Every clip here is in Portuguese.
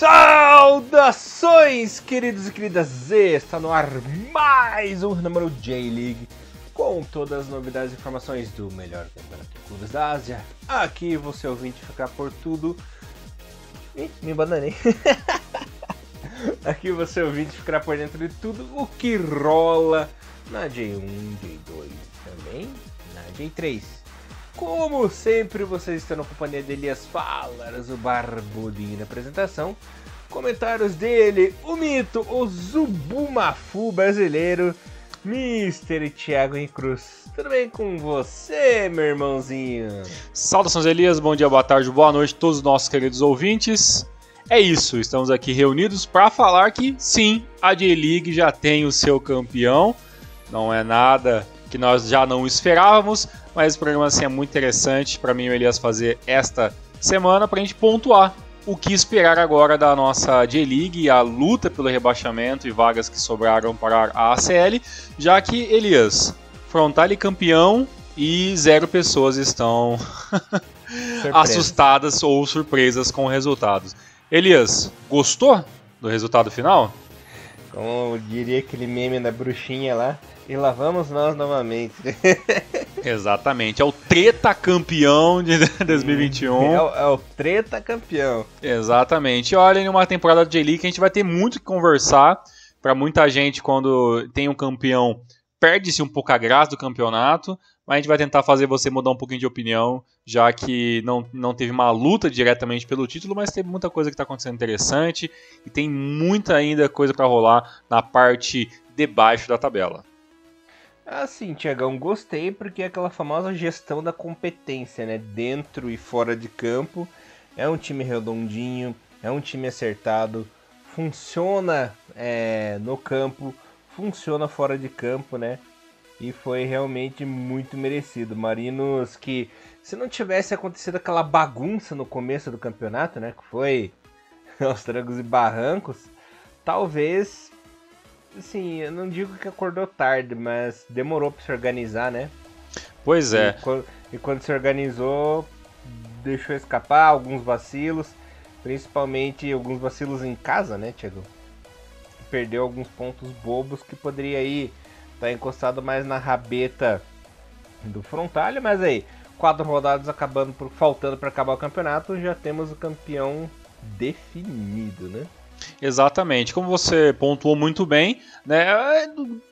Saudações, queridos e queridas! Está no ar mais um número J-League com todas as novidades e informações do melhor campeonato de clubes da Ásia. Aqui você ouvinte ficar por tudo. Ih, me bananei. Aqui você ouvinte ficará por dentro de tudo o que rola na J1, J2 também, na J3. Como sempre, vocês estão na companhia de Elias Falares, o barbudinho da apresentação. Comentários dele, o mito, o Zubumafu brasileiro, Mr. Thiago Henrique Cruz. Tudo bem com você, meu irmãozinho? Saudações, Elias. Bom dia, boa tarde, boa noite a todos os nossos queridos ouvintes. É isso, estamos aqui reunidos para falar que, sim, a J-League já tem o seu campeão. Não é nada que nós já não esperávamos, mas o programa assim é muito interessante para mim e o Elias fazer esta semana para a gente pontuar o que esperar agora da nossa J-League e a luta pelo rebaixamento e vagas que sobraram para a ACL, já que, Elias, Frontale campeão e zero pessoas estão assustadas ou surpresas com resultados. Elias, gostou do resultado final? Como eu diria aquele meme da bruxinha lá, e lá vamos nós novamente. Exatamente, é o treta campeão de 2021. É o treta campeão. Exatamente, olha, em uma temporada de J-League a gente vai ter muito o que conversar. Para muita gente, quando tem um campeão, perde-se um pouco a graça do campeonato. Mas a gente vai tentar fazer você mudar um pouquinho de opinião, já que não teve uma luta diretamente pelo título, mas tem muita coisa que está acontecendo interessante e tem muita ainda coisa para rolar na parte de baixo da tabela. Ah, sim, Tiagão, gostei, porque é aquela famosa gestão da competência, né? Dentro e fora de campo. É um time redondinho, é um time acertado, funciona no campo, funciona fora de campo, né? E foi realmente muito merecido. Marinos que, se não tivesse acontecido aquela bagunça no começo do campeonato, né, que foi aos trancos e barrancos, talvez, assim, eu não digo que acordou tarde, mas demorou para se organizar, né? Pois é. E quando se organizou, deixou escapar alguns vacilos, principalmente alguns vacilos em casa, né, Thiago? Perdeu alguns pontos bobos que poderia ir... Tá encostado mais na rabeta do Frontale, mas aí, 4 rodadas faltando para acabar o campeonato, já temos o campeão definido, né? Exatamente, como você pontuou muito bem, né?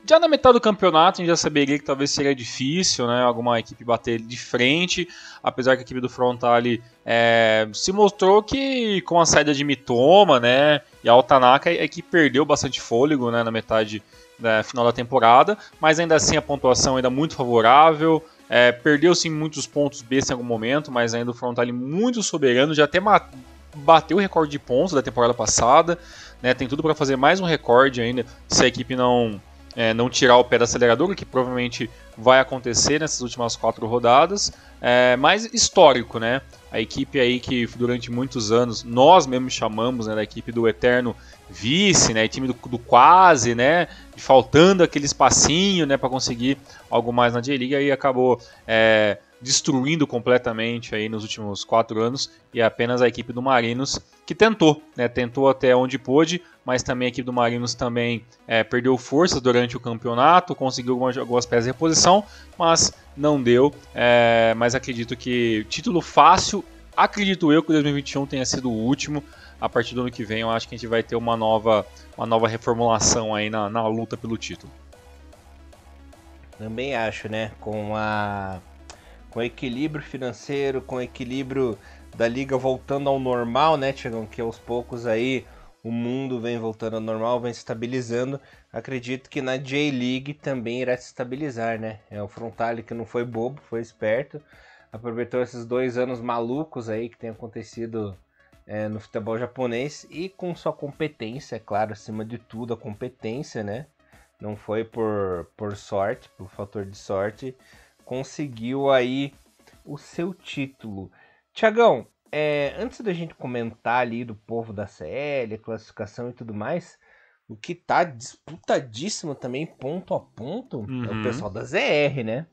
Já na metade do campeonato a gente já saberia que talvez seria difícil, né? Alguma equipe bater de frente, apesar que a equipe do Frontale se mostrou que com a saída de Mitoma, né, e a Tanaka, a equipe perdeu bastante fôlego, né, na metade da final da temporada, mas ainda assim a pontuação ainda muito favorável, perdeu sim muitos pontos besta em algum momento, mas ainda o Frontale muito soberano, já até bateu o recorde de pontos da temporada passada, né, tem tudo para fazer mais um recorde ainda, se a equipe não tirar o pé do acelerador, o que provavelmente vai acontecer nessas últimas 4 rodadas, mas histórico, né, a equipe aí que durante muitos anos nós mesmos chamamos, né, da equipe do eterno vice, né, time do quase, né, faltando aquele espacinho, né, para conseguir algo mais na J-League, aí acabou destruindo completamente aí nos últimos 4 anos, e apenas a equipe do Marinos que tentou, né, tentou até onde pôde, mas também a equipe do Marinos também perdeu forças durante o campeonato, conseguiu algumas peças de reposição, mas não deu, mas acredito que título fácil, acredito eu que 2021 tenha sido o último. A partir do ano que vem eu acho que a gente vai ter uma nova reformulação aí na luta pelo título. Também acho, né? Com o equilíbrio financeiro, com o equilíbrio da liga voltando ao normal, né, Tiagão? Que aos poucos aí o mundo vem voltando ao normal, vem se estabilizando. Acredito que na J-League também irá se estabilizar, né? É o Frontale que não foi bobo, foi esperto. Aproveitou esses 2 anos malucos aí que tem acontecido... no futebol japonês, e com sua competência, é claro, acima de tudo a competência, né? Não foi por sorte, por fator de sorte, conseguiu aí o seu título. Tiagão, antes da gente comentar ali do povo da CL, classificação e tudo mais, o que tá disputadíssimo também, ponto a ponto, é o pessoal da ZR, né?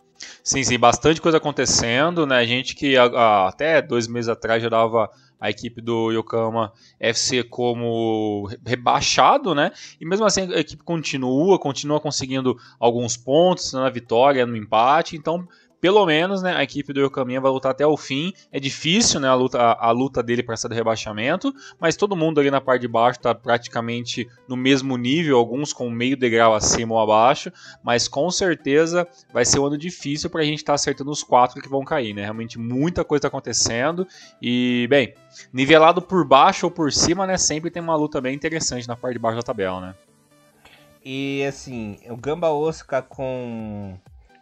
Sim, bastante coisa acontecendo, né? Gente que até 2 meses atrás já dava a equipe do Yokohama FC como rebaixado, né? E mesmo assim a equipe continua conseguindo alguns pontos na vitória, no empate, então pelo menos, né, a equipe do Yokohama vai lutar até o fim. É difícil, né, a luta dele para sair do rebaixamento, mas todo mundo ali na parte de baixo está praticamente no mesmo nível, alguns com meio degrau acima ou abaixo, mas com certeza vai ser um ano difícil para a gente estar acertando os 4 que vão cair, né? Realmente muita coisa está acontecendo e, bem, nivelado por baixo ou por cima, né, sempre tem uma luta bem interessante na parte de baixo da tabela, né? E, assim, o Gamba Osaka com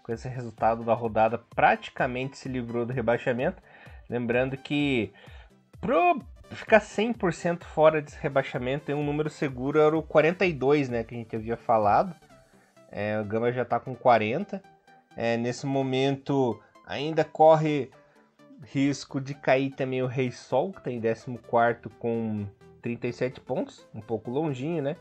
esse resultado da rodada, praticamente se livrou do rebaixamento. Lembrando que para ficar 100% fora desse rebaixamento, tem um número seguro, era o 42, né, que a gente havia falado. O Gamba já está com 40. Nesse momento, ainda corre risco de cair também o Rei Sol, que está em 14º com 37 pontos, um pouco longinho, né?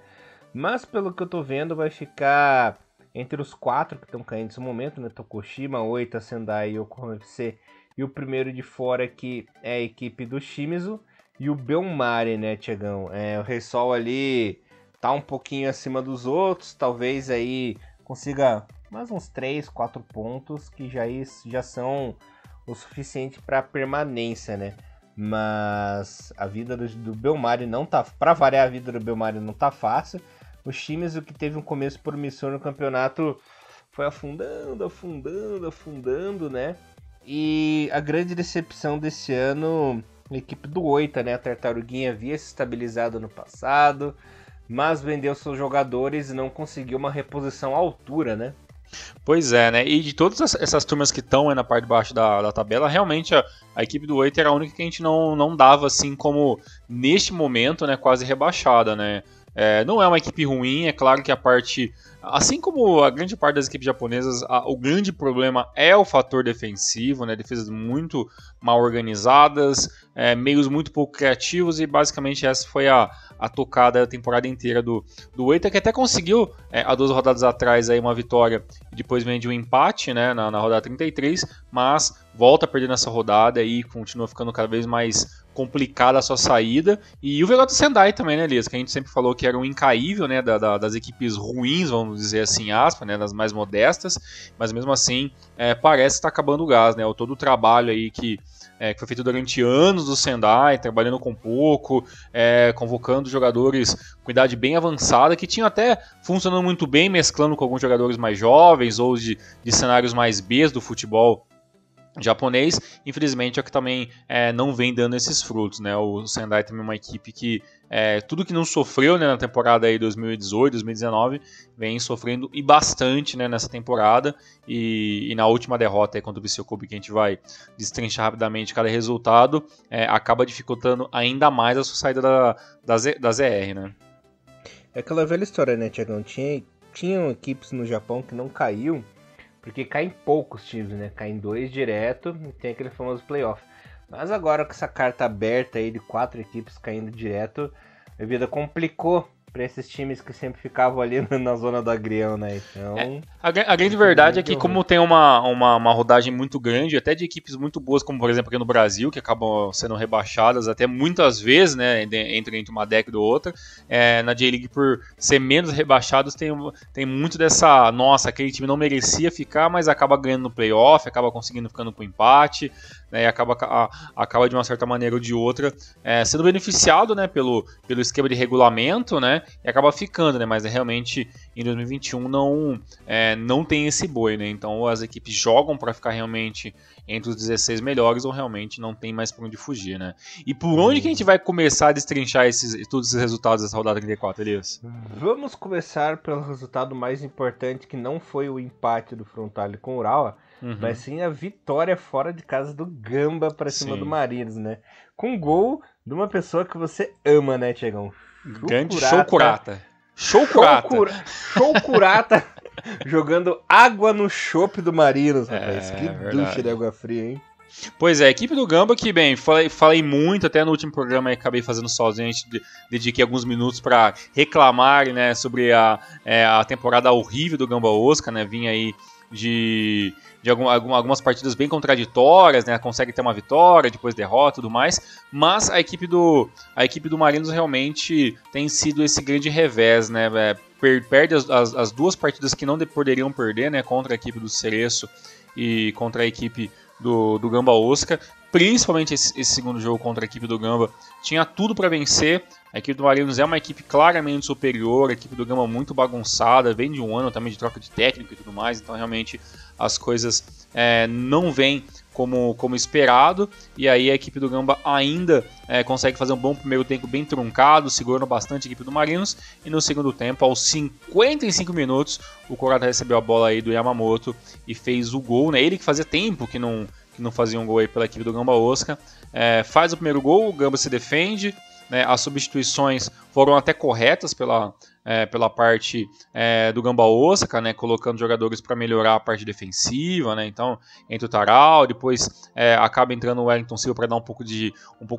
Mas pelo que eu estou vendo, vai ficar entre os 4 que estão caindo nesse momento, né? Tokushima, Oita, Sendai e Yokohama FC. E o primeiro de fora que é a equipe do Shimizu e o Bellmare, né, Tiagão? O Rei Sol ali tá um pouquinho acima dos outros, talvez aí consiga mais uns 3, 4 pontos que já são o suficiente para permanência, né? Mas a vida do Bellmare não tá, para variar, a vida do Bellmare não tá fácil. O Shimizu, que teve um começo promissor no campeonato, foi afundando, né? E a grande decepção desse ano, a equipe do Oita, né? A Tartaruguinha havia se estabilizado no passado, mas vendeu seus jogadores e não conseguiu uma reposição à altura, né? Pois é, né? E de todas essas turmas que estão aí na parte de baixo da tabela, realmente a equipe do Oita era a única que a gente não dava, assim, como neste momento, né? Quase rebaixada, né? Não é uma equipe ruim, é claro que a parte, assim como a grande parte das equipes japonesas, o grande problema é o fator defensivo, né? Defesas muito mal organizadas, meios muito pouco criativos, e basicamente essa foi a tocada da temporada inteira do Oita, que até conseguiu, há 12 rodadas atrás, aí, uma vitória e depois vem de um empate, né, na rodada 33, mas volta a perder nessa rodada e continua ficando cada vez mais complicada a sua saída. E o Veloto Sendai também, né, Elias? Que a gente sempre falou que era um incaível, né, das equipes ruins, vamos dizer assim, aspas, né, das mais modestas, mas mesmo assim parece que está acabando o gás, né? Todo o trabalho aí que foi feito durante anos do Sendai, trabalhando com pouco, convocando jogadores com idade bem avançada, que tinham até funcionando muito bem, mesclando com alguns jogadores mais jovens ou de cenários mais B do futebol japonês. Infelizmente é que também não vem dando esses frutos, né? O Sendai também é uma equipe que tudo que não sofreu, né, na temporada aí 2018, 2019, vem sofrendo e bastante, né, nessa temporada, e na última derrota aí contra o Vissel Kobe, que a gente vai destrinchar rapidamente cada resultado, acaba dificultando ainda mais a sua saída da ZR, né? É aquela velha história, né, Tiagão? Tinham equipes no Japão que não caíam porque caem poucos times, né? Caem 2 direto e tem aquele famoso playoff. Mas agora com essa carta aberta aí de 4 equipes caindo direto, a vida complicou para esses times que sempre ficavam ali na zona do agrião, né? Então, a grande verdade é que, como tem uma rodagem muito grande, até de equipes muito boas, como por exemplo aqui no Brasil, que acabam sendo rebaixadas até muitas vezes, né, entre uma década ou outra, na J-League, por ser menos rebaixados, tem muito dessa, nossa, aquele time não merecia ficar, mas acaba ganhando no playoff, acaba conseguindo ficando com empate, né, e acaba de uma certa maneira ou de outra sendo beneficiado, né, pelo esquema de regulamento, né, e acaba ficando, né? Mas realmente em 2021 não tem esse boi, né? Então ou as equipes jogam para ficar realmente entre os 16 melhores, ou realmente não tem mais por onde fugir, né? E por onde que a gente vai começar a destrinchar todos esses resultados dessa rodada 34, Elias? Vamos começar pelo resultado mais importante, que não foi o empate do Frontale com o Urawa, mas sim a vitória fora de casa do Gamba para cima do Marinos, né? Com um gol de uma pessoa que você ama, né, Tiagão? Grande Show Kurata jogando água no chope do Marinos, rapaz. Que ducha de água fria, hein? Pois é, a equipe do Gamba, que, bem, falei muito até no último programa, aí acabei fazendo sozinho, a gente dediquei alguns minutos para reclamar, né, sobre a temporada horrível do Gamba Osaka, né? Vinha aí de algumas partidas bem contraditórias, né? Consegue ter uma vitória, depois derrota e tudo mais, mas a equipe do Marinos realmente tem sido esse grande revés, né? Perde as duas partidas que não poderiam perder, né? Contra a equipe do Cerezo e contra a equipe do Gamba Osaka, principalmente esse segundo jogo contra a equipe do Gamba, tinha tudo para vencer. A equipe do Marinos é uma equipe claramente superior, a equipe do Gamba muito bagunçada, vem de um ano também de troca de técnico e tudo mais, então realmente as coisas não vêm como esperado, e aí a equipe do Gamba ainda consegue fazer um bom primeiro tempo bem truncado, segurando bastante a equipe do Marinos, e no segundo tempo, aos 55 minutos, o Kurata recebeu a bola aí do Yamamoto e fez o gol, né? Ele que fazia tempo que não fazia um gol aí pela equipe do Gamba Osaka, faz o primeiro gol, o Gamba se defende, né? As substituições foram até corretas pela parte do Gamba Osaka, né, colocando jogadores para melhorar a parte defensiva, né, então entra o Tarau, depois acaba entrando o Wellington Silva para dar um pouco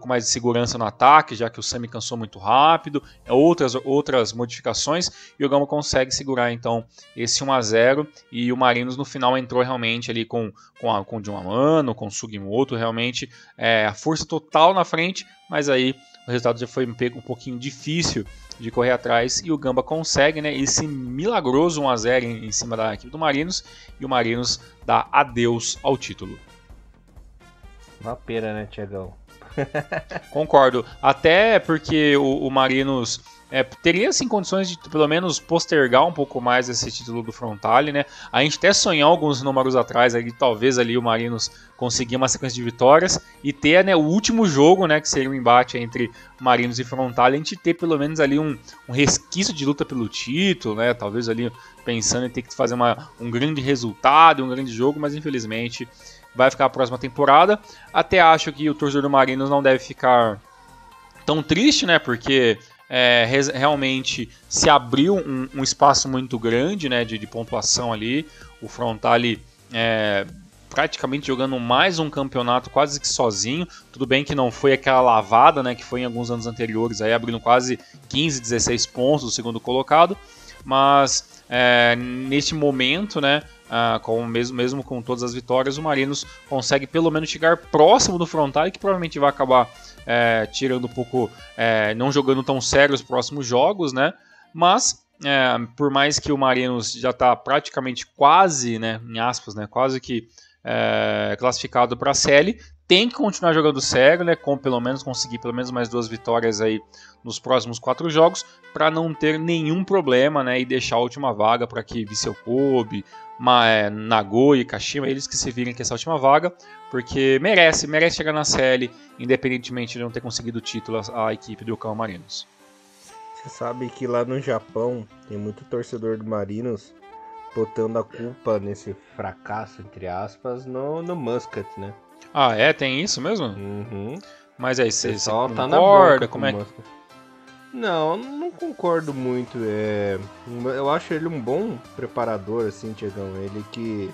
mais de segurança no ataque, já que o Sami cansou muito rápido, outras modificações, e o Gamba consegue segurar então esse 1-0, e o Marinos no final entrou realmente ali com o Junamano, com o Sugimoto, realmente a força total na frente, mas aí o resultado já foi um pouquinho difícil de correr atrás, e o Gamba consegue, né, esse milagroso 1-0 em cima da equipe do Marinos, e o Marinos dá adeus ao título. Uma pena, né, Thiagão? Concordo, até porque o Marinos teria assim condições de pelo menos postergar um pouco mais esse título do Frontale, né? A gente até sonhou alguns números atrás, aí, talvez ali o Marinos conseguir uma sequência de vitórias e ter, né, o último jogo, né, que seria um embate entre Marinos e Frontale, a gente ter pelo menos ali um resquício de luta pelo título, né? Talvez ali pensando em ter que fazer um grande resultado, um grande jogo, mas infelizmente vai ficar a próxima temporada. Até acho que o torcedor do Marinos não deve ficar tão triste, né? Porque realmente se abriu um espaço muito grande, né, de pontuação ali, o Frontale praticamente jogando mais um campeonato quase que sozinho, tudo bem que não foi aquela lavada, né, que foi em alguns anos anteriores, aí abrindo quase 15, 16 pontos do segundo colocado, mas neste momento, né, mesmo com todas as vitórias, o Marinos consegue pelo menos chegar próximo do Frontale, que provavelmente vai acabar tirando um pouco, não jogando tão sério os próximos jogos, né? Mas, por mais que o Marinos já está praticamente quase, né, em aspas, né, quase que classificado para a série, tem que continuar jogando sério, né, com pelo menos conseguir pelo menos mais 2 vitórias aí nos próximos 4 jogos, para não ter nenhum problema, né, e deixar a última vaga para que Vissel Kobe, Nagoya e Kashima, eles que se virem com essa última vaga, porque merece chegar na série, independentemente de não ter conseguido o título a equipe do Yokohama Marinos. Você sabe que lá no Japão tem muito torcedor do Marinos botando a culpa nesse fracasso, entre aspas, no Muscat, né? Ah, tem isso mesmo? Uhum. Mas aí você concorda? Tá na boca, como é que... Não, não concordo muito. Eu acho ele um bom preparador, assim, Thiagão. Ele que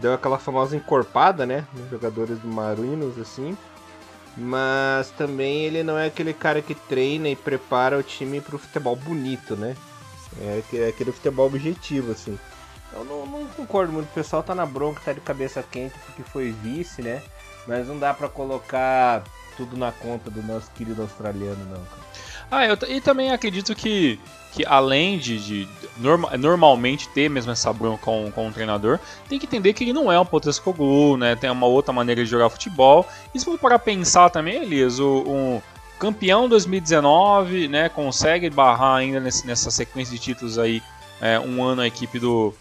deu aquela famosa encorpada, né, nos jogadores do Marinos, assim. Mas também ele não é aquele cara que treina e prepara o time pro futebol bonito, né? É aquele futebol objetivo, assim. Eu não concordo muito, o pessoal tá na bronca, tá de cabeça quente porque foi vice, né? Mas não dá pra colocar tudo na conta do nosso querido australiano, não, cara. Ah, e também acredito que além normalmente ter mesmo essa bronca com o treinador, tem que entender que ele não é um Postecoglou, né? Tem uma outra maneira de jogar futebol. E se for para pensar também, Elias, o campeão 2019, né, consegue barrar ainda nessa sequência de títulos aí, um ano a equipe do...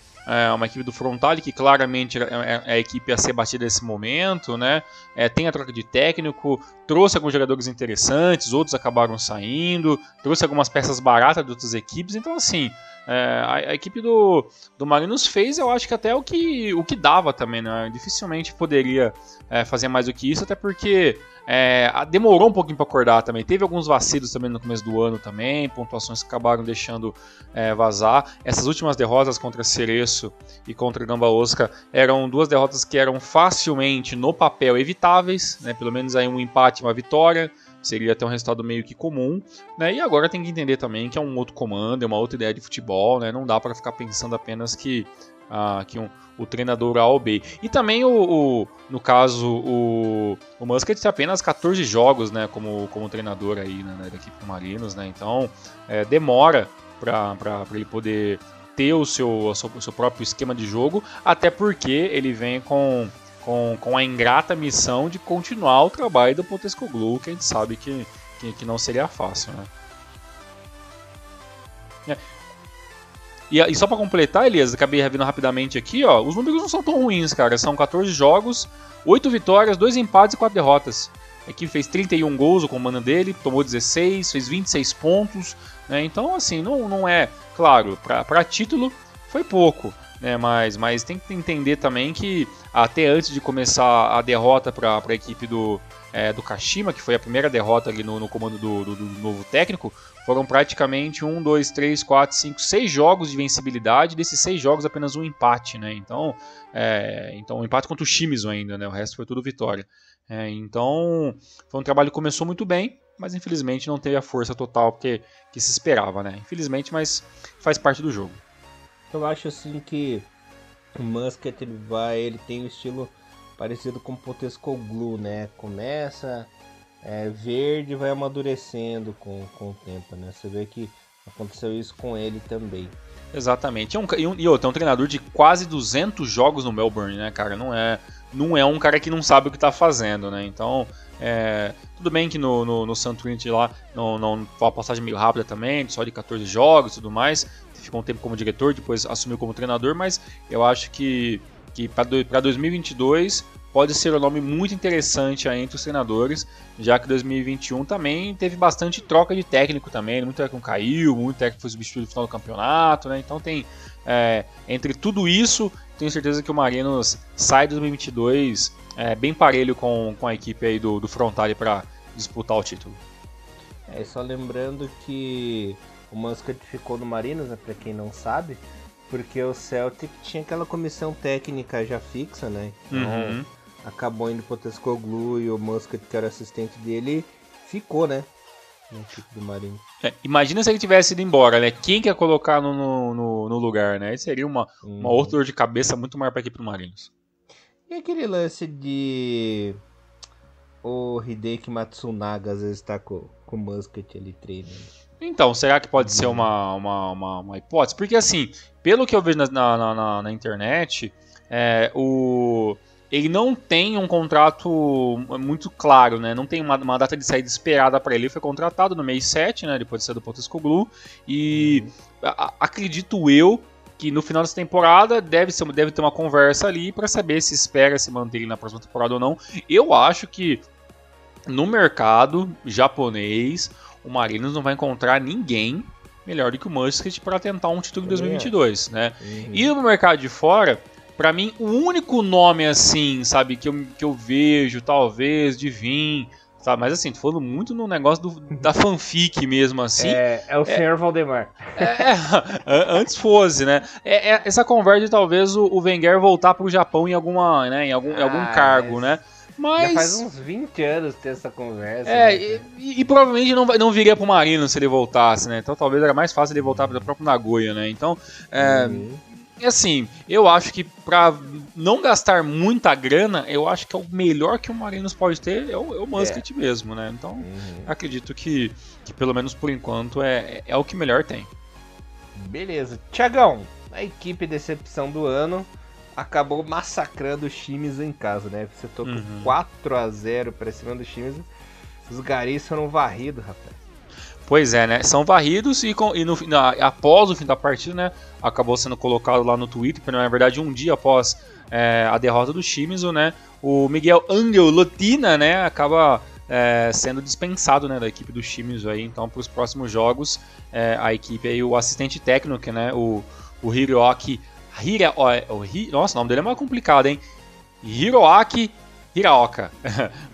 uma equipe do Frontale que claramente é a equipe a ser batida nesse momento, né? Tem a troca de técnico, trouxe alguns jogadores interessantes, outros acabaram saindo, trouxe algumas peças baratas de outras equipes, então assim, a equipe do Marinos fez, eu acho que até o que dava também, né? Dificilmente poderia fazer mais do que isso, até porque demorou um pouquinho para acordar também, teve alguns vacilos também no começo do ano também, pontuações que acabaram deixando vazar. Essas últimas derrotas contra Cerezo e contra Gamba Osaka eram duas derrotas que eram facilmente no papel evitáveis, né? Pelo menos aí um empate e uma vitória, seria até um resultado meio que comum, né? E agora tem que entender também que é um outro comando, é uma outra ideia de futebol, né? Não dá para ficar pensando apenas que o treinador A ou B. E também, no caso, o Muscat tem apenas 14 jogos, né, como treinador aí, né, da equipe do Marinos, né? Então demora para ele poder ter o seu próprio esquema de jogo, até porque ele vem com a ingrata missão de continuar o trabalho do Postecoglou, que a gente sabe que não seria fácil, né? E só para completar, Elias, acabei revendo rapidamente aqui, ó, os números não são tão ruins, cara. São 14 jogos, 8 vitórias, 2 empates e 4 derrotas. A equipe fez 31 gols, o comando dele, tomou 16, fez 26 pontos, né? Então, assim, não é... Claro, para título foi pouco, né? Mas tem que entender também que até antes de começar a derrota para a equipe do Kashima, que foi a primeira derrota ali no comando do novo técnico, foram praticamente 1, 2, 3, 4, 5, 6 jogos de vencibilidade. Desses 6 jogos, apenas um empate, né? Então, um empate contra o Shimizu ainda, né? O resto foi tudo vitória. Então, foi um trabalho que começou muito bem, mas infelizmente não teve a força total que se esperava, né? Infelizmente, mas faz parte do jogo. Eu acho assim que o Muscat ele tem um estilo parecido com o Postecoglou, né? Começa verde, vai amadurecendo com o tempo, né? Você vê que aconteceu isso com ele também. Exatamente. É um treinador de quase 200 jogos no Melbourne, né, cara? Não é um cara que não sabe o que tá fazendo, né? Então, tudo bem que no Suntorini lá não foi uma passagem meio rápida também, só de 14 jogos e tudo mais. Ficou um tempo como diretor, depois assumiu como treinador, mas eu acho que para 2022 pode ser um nome muito interessante aí entre os treinadores, já que 2021 também teve bastante troca de técnico também, muito técnico caiu, muito técnico foi substituído no final do campeonato, né? Então tem, entre tudo isso, tenho certeza que o Marinos sai de 2022 bem parelho com a equipe aí do Frontale para disputar o título. Só lembrando que o Muscat ficou no Marinos, né, para quem não sabe, porque o Celtic tinha aquela comissão técnica já fixa, né? Então, acabou indo pro Postecoglou e o Muscat, que era assistente dele, ficou, né? No tipo do Marinho. Imagina se ele tivesse ido embora, né? Quem quer colocar no lugar, né? Isso seria uma outra dor de cabeça muito maior pra equipe do Marinos. E aquele lance de o Hideki Matsunaga às vezes tá com o Muscat ali treinando. Então, será que pode ser uma hipótese? Porque, assim, pelo que eu vejo na internet, ele não tem um contrato muito claro, né? Não tem uma data de saída esperada para ele. Ele foi contratado no mês 7, né? Depois de sair do Postecoglou. E acredito eu que no final dessa temporada deve ter uma conversa ali para saber se espera se manter na próxima temporada ou não. Eu acho que no mercado japonês o Marinos não vai encontrar ninguém melhor do que o Muscat para tentar um título em 2022, né? E no mercado de fora, para mim, o único nome assim, sabe, que eu vejo, talvez, de vir, sabe? Mas assim, tô falando muito no negócio da fanfic mesmo, assim. É o senhor Valdemar. Antes fosse, né? Essa conversa de talvez o Wenger voltar pro Japão em alguma, né, em algum cargo, né? Mas já faz uns 20 anos ter essa conversa. Né? E provavelmente não viria pro Marinos se ele voltasse, né? Então talvez era mais fácil ele voltar para o próprio Nagoya, né? Então, assim, eu acho que para não gastar muita grana, eu acho que é o melhor que o Marinos pode ter é o Muscat mesmo, né? Então, acredito que pelo menos por enquanto é o que melhor tem. Beleza. Thiagão, a equipe decepção do ano acabou massacrando o Shimizu em casa, né? Você tocou 4-0 pra cima do Shimizu. Os garis foram varridos, rapaz. Pois é, né? São varridos após o fim da partida, né? Acabou sendo colocado lá no Twitter, na verdade, um dia após a derrota do Shimizu, né? O Miguel Ángel Lotina, né? Acaba sendo dispensado, né, da equipe do Shimizu aí. Então, para os próximos jogos, a equipe aí, o assistente técnico, né? O Hiroaki nossa, o nome dele é mais complicado, hein? Hiroaki Hiraoka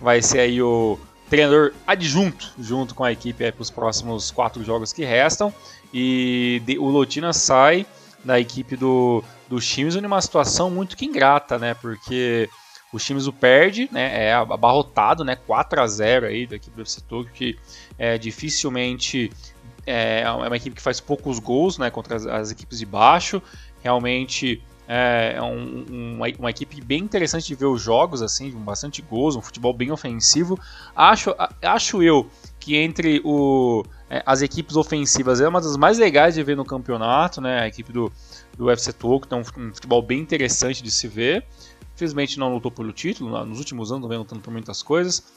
vai ser aí o treinador adjunto, junto com a equipe para os próximos 4 jogos que restam. E o Lotina sai da equipe do Shimizu numa situação muito que ingrata, né? Porque o O Shimizu perde, né, é abarrotado, né, 4-0 aí da equipe do FC Tokyo, que dificilmente é uma equipe que faz poucos gols, né, contra as equipes de baixo. Realmente é uma equipe bem interessante de ver os jogos, assim, com bastante gols, um futebol bem ofensivo. Acho eu que entre as equipes ofensivas é uma das mais legais de ver no campeonato, né, a equipe do FC Tokyo, tem um futebol bem interessante de se ver. Infelizmente não lutou pelo título, nos últimos anos não vem lutando por muitas coisas,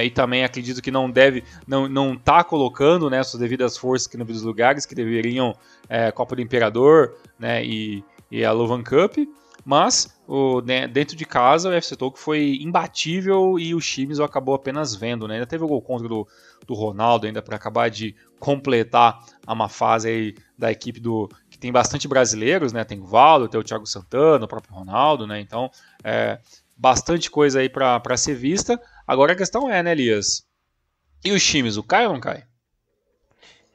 e também acredito que não está colocando, né, suas devidas forças aqui nos lugares que deveriam, Copa do Imperador, né, e a Lovan Cup, mas dentro de casa o FC Tokyo foi imbatível e o Shimizu acabou apenas vendo, né, ainda teve o gol contra do Ronaldo ainda para acabar de completar uma fase aí da equipe que tem bastante brasileiros, né, tem o Valdo, tem o Thiago Santana, o próprio Ronaldo, né, então bastante coisa aí para ser vista. Agora a questão né, Elias, e os times, o cai ou não cai?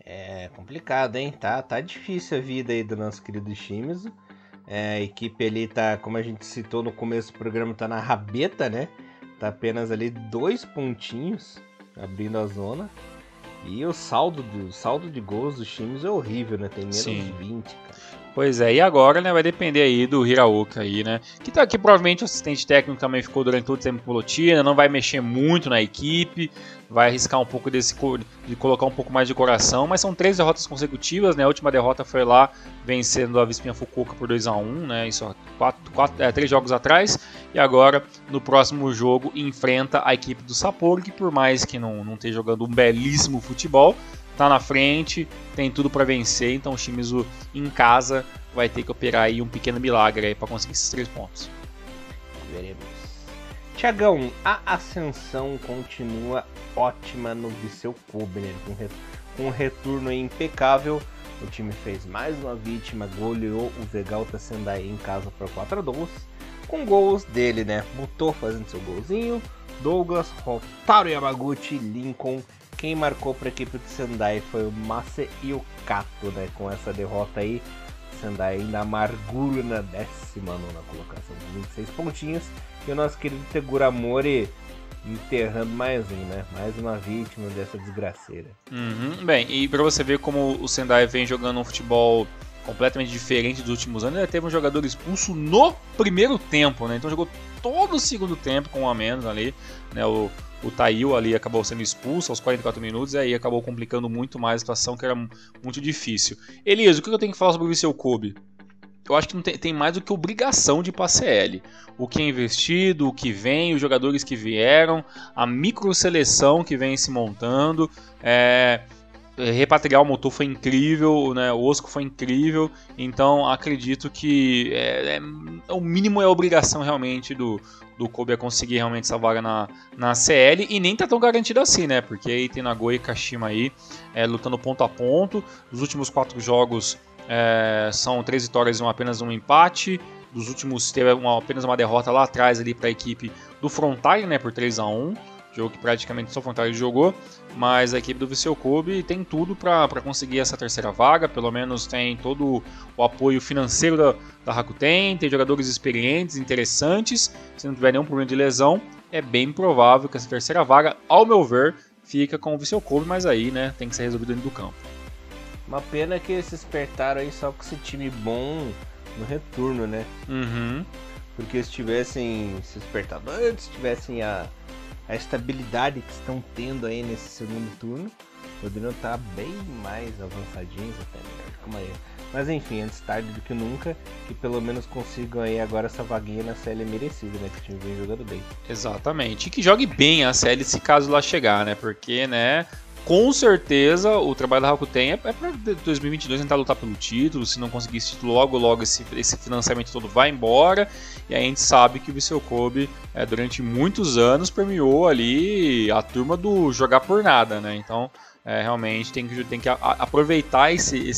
É complicado, hein, tá difícil a vida aí do nosso querido Shimizu. A equipe ali tá, como a gente citou no começo do programa, tá na rabeta, né, tá apenas ali 2 pontinhos, abrindo a zona. E o saldo de gols dos times é horrível, né? Tem menos de 20, cara. Pois é, e agora, né, vai depender aí do Hiraoka aí, né? Que tá aqui, provavelmente o assistente técnico também ficou durante todo o tempo com o Lotina, não vai mexer muito na equipe, vai arriscar um pouco de colocar um pouco mais de coração, mas são 3 derrotas consecutivas, né? A última derrota foi lá vencendo a Vespinha Fukuoka por 2-1, né? Isso há 3 jogos atrás, e agora no próximo jogo enfrenta a equipe do Sapporo, que por mais que não esteja jogando um belíssimo futebol, tá na frente, tem tudo para vencer, então o Shimizu em casa vai ter que operar aí um pequeno milagre aí para conseguir esses 3 pontos. Veremos. Thiagão, a ascensão continua ótima no Vissel Kobe, né? Com um retorno impecável, o time fez mais uma vítima, goleou o Vegalta Sendai em casa por 4-2, com gols dele, né? Mutou fazendo seu golzinho, Douglas, Rotaro Yamaguchi, Lincoln. Quem marcou para a equipe de Sendai foi o Mase e o Kato, né? Com essa derrota aí, Sendai ainda amargura na 19ª colocação, 26 pontinhos. E o nosso querido Teguramori enterrando mais um, né? Mais uma vítima dessa desgraceira. Bem, e para você ver como o Sendai vem jogando um futebol completamente diferente dos últimos anos, ele teve um jogador expulso no primeiro tempo, né? Então jogou todo o segundo tempo com um a menos ali, né? O Tail ali acabou sendo expulso aos 44 minutos e aí acabou complicando muito mais a situação, que era muito difícil. Elias, o que eu tenho que falar sobre o Vissel Kobe? Eu acho que não tem mais do que obrigação de ir para a CL. O que é investido, o que vem, os jogadores que vieram, a micro-seleção que vem se montando, repatriar o motor foi incrível, né? O Osco foi incrível, então acredito que o mínimo é a obrigação realmente do Kobe a conseguir realmente essa vaga na CL, e nem tá tão garantido assim, né, porque aí tem Nagoya e Kashima aí lutando ponto a ponto. Os últimos 4 jogos são 3 vitórias e apenas um empate. Dos últimos teve apenas uma derrota lá atrás ali para a equipe do Frontale, né, por 3-1, jogo que praticamente só o Frontale jogou, mas a equipe do Vissel Kobe tem tudo para conseguir essa 3ª vaga, pelo menos tem todo o apoio financeiro da Rakuten, tem jogadores experientes, interessantes, se não tiver nenhum problema de lesão, é bem provável que essa 3ª vaga, ao meu ver, fica com o Vissel Kobe, mas aí, né, tem que ser resolvido dentro do campo. Uma pena que eles espertaram aí só com esse time bom no retorno, né? Porque se tivessem se espertado antes, tivessem a estabilidade que estão tendo aí nesse segundo turno, poderiam estar bem mais avançadinhos até, né? Como aí. Mas enfim, antes tarde do que nunca, que pelo menos consigam aí agora essa vaguinha na CL merecida, né, que o time vem jogando bem. Exatamente, e que jogue bem a CL se caso lá chegar, né, porque, né, com certeza o trabalho da Rakuten é para 2022 tentar lutar pelo título. Se não conseguir esse título logo esse financiamento todo vai embora, e aí a gente sabe que o Vissel Kobe durante muitos anos premiou ali a turma do jogar por nada, né, então realmente tem que aproveitar esse